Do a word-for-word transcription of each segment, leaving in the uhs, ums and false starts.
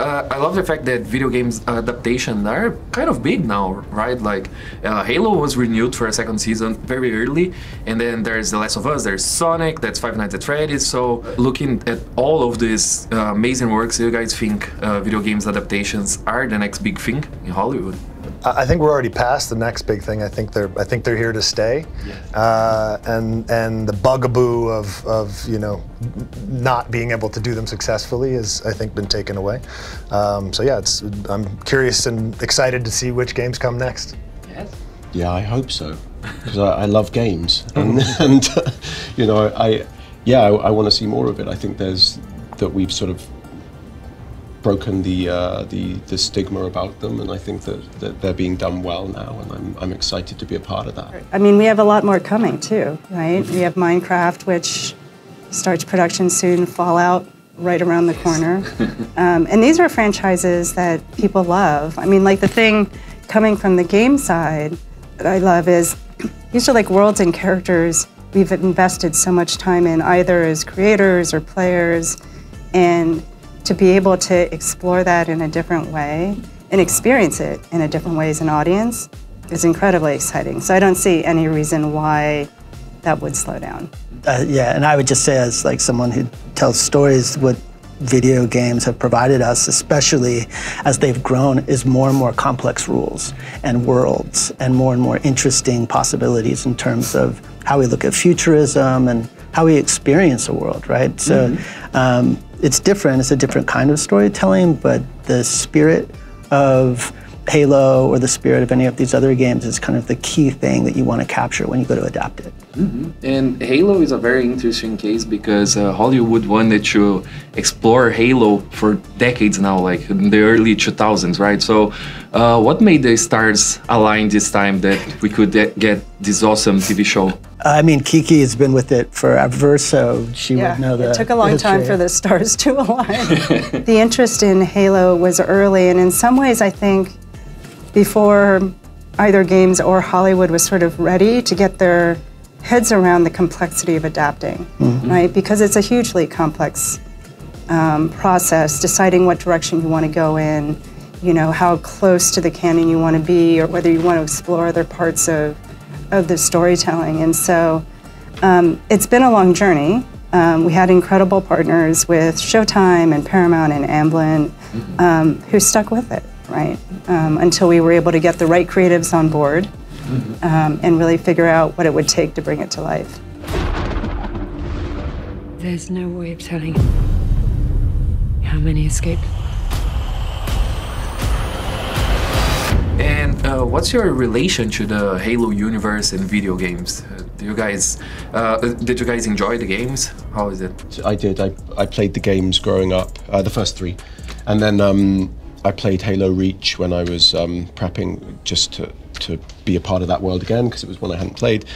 uh, I love the fact that video games adaptation are kind of big now, right? Like uh, Halo was renewed for a second season very early, and then there's The Last of Us, there's Sonic, that's Five Nights at Freddy's. So looking at all of these uh, amazing works, do you guys think uh, video games adaptations are the next big thing in Hollywood? I think we're already past the next big thing. I think they're I think they're here to stay, yes. uh, and and the bugaboo of of you know not being able to do them successfully has I think been taken away. Um, so yeah, it's I'm curious and excited to see which games come next. Yes. Yeah, I hope so, because I, I love games, and, and uh, you know I yeah I, I want to see more of it. I think there's that we've sort of broken the, uh, the the stigma about them, and I think that, that they're being done well now, and I'm, I'm excited to be a part of that. I mean, we have a lot more coming too, right? We have Minecraft, which starts production soon, Fallout right around the corner. Um, and these are franchises that people love. I mean, like the thing coming from the game side that I love is, these are like worlds and characters we've invested so much time in, either as creators or players, and to be able to explore that in a different way and experience it in a different way as an audience is incredibly exciting. So I don't see any reason why that would slow down. Uh, yeah, and I would just say, as like someone who tells stories, what video games have provided us, especially as they've grown, is more and more complex rules and worlds and more and more interesting possibilities in terms of how we look at futurism and how we experience the world, right? So. Mm-hmm. um, It's different, it's a different kind of storytelling, but the spirit of Halo or the spirit of any of these other games is kind of the key thing that you want to capture when you go to adapt it. Mm-hmm. And Halo is a very interesting case because uh, Hollywood wanted to explore Halo for decades now, like in the early two thousands, right? So uh, what made the stars align this time that we could get this awesome T V show? I mean, Kiki has been with it forever, so she yeah, would know that. It took a long history. time for the stars to align. The interest in Halo was early, and in some ways I think before either games or Hollywood was sort of ready to get their heads around the complexity of adapting, mm-hmm. right? Because it's a hugely complex um, process, deciding what direction you want to go in, you know, how close to the canon you want to be, or whether you want to explore other parts of, of the storytelling. And so um, it's been a long journey. Um, we had incredible partners with Showtime and Paramount and Amblin, mm-hmm. um, who stuck with it. Right, um, until we were able to get the right creatives on board, mm-hmm. um, and really figure out what it would take to bring it to life. There's no way of telling how many escaped. And uh, what's your relation to the Halo universe and video games? Uh, do you guys, uh, did you guys enjoy the games? How is it? I did. I, I played the games growing up, uh, the first three, and then. Um, I played Halo Reach when I was um, prepping just to, to be a part of that world again, because it was one I hadn't played.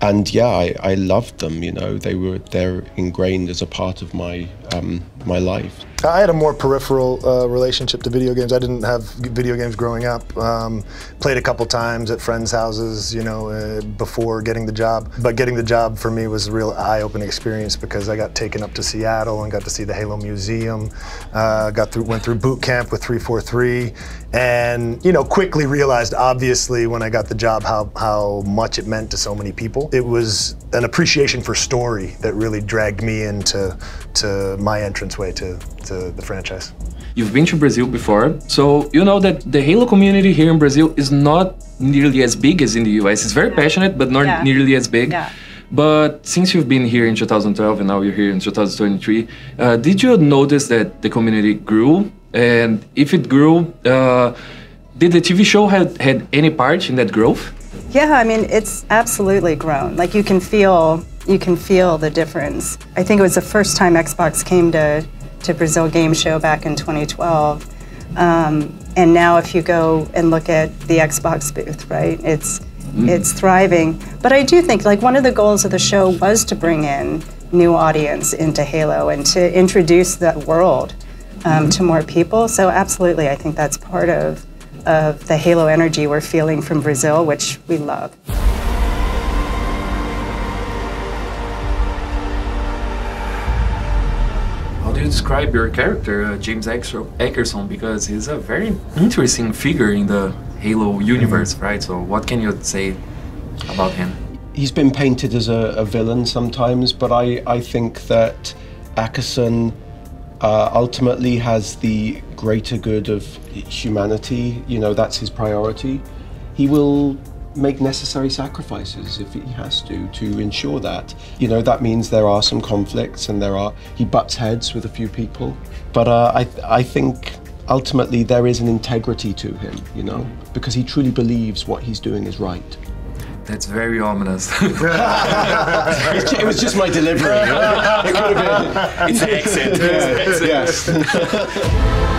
And yeah, I, I loved them, you know, they were they're ingrained as a part of my, um, my life. I had a more peripheral uh, relationship to video games. I didn't have video games growing up. Um, played a couple times at friends' houses, you know, uh, before getting the job. But getting the job for me was a real eye-opening experience because I got taken up to Seattle and got to see the Halo Museum. Uh, got through, went through boot camp with three forty-three, and you know, quickly realized, obviously, when I got the job, how how much it meant to so many people. It was an appreciation for story that really dragged me into to my entranceway to. to the franchise. You've been to Brazil before, so you know that the Halo community here in Brazil is not nearly as big as in the U S. It's very yeah. passionate, but not yeah. nearly as big. Yeah. But since you've been here in two thousand twelve and now you're here in two thousand twenty-three, uh, did you notice that the community grew? And if it grew, uh, did the T V show have had any part in that growth? Yeah, I mean, it's absolutely grown. Like you can feel, you can feel the difference. I think it was the first time Xbox came to to Brazil Game Show back in twenty twelve. Um, and now if you go and look at the Xbox booth, right, it's, mm. it's thriving. But I do think, like, one of the goals of the show was to bring in new audience into Halo and to introduce that world um, mm. to more people. So absolutely, I think that's part of, of the Halo energy we're feeling from Brazil, which we love. describe your character, uh, James Ackerson, because he's a very interesting figure in the Halo universe, mm-hmm. right? So what can you say about him? He's been painted as a, a villain sometimes, but I, I think that Ackerson uh, ultimately has the greater good of humanity. You know, that's his priority. He will make necessary sacrifices if he has to, to ensure that. You know, that means there are some conflicts and there are, he butts heads with a few people. But uh, I, I think ultimately there is an integrity to him, you know, because he truly believes what he's doing is right. That's very ominous. It was just my delivery. Right? It could have been. It's an accent. Yeah. It's an accent. Yes.